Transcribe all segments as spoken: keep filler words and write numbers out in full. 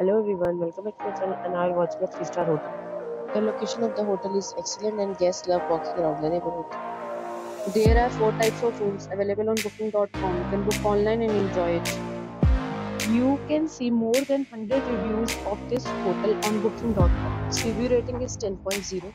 Hello everyone, welcome back to my channel and I will watch my three star hotel. The location of the hotel is excellent and guests love walking around the neighborhood. There are four types of rooms available on booking dot com. You can book online and enjoy it. You can see more than one hundred reviews of this hotel on booking dot com. Its review rating is ten point zero,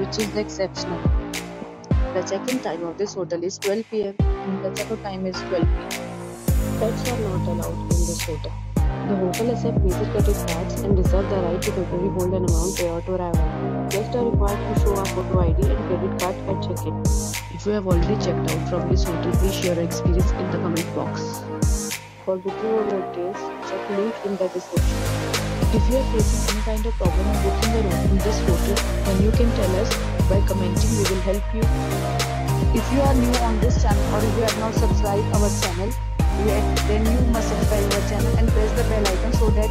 which is exceptional. The check-in time of this hotel is twelve p m and the check-out time is twelve p m Pets are not allowed in this hotel. The hotel accepts major credit cards and reserves the right to temporarily hold an amount prior to arrival. Guests are required to show a photo I D and credit card at check-in. If you have already checked out from this hotel, please share your experience in the comment box. For booking or more details, check link in the description. If you are facing any kind of problem in booking a room in this hotel, then you can tell us by commenting. We will help you. If you are new on this channel or if you have not subscribed our channel yet, then you must subscribe our channel and press the bell icon so that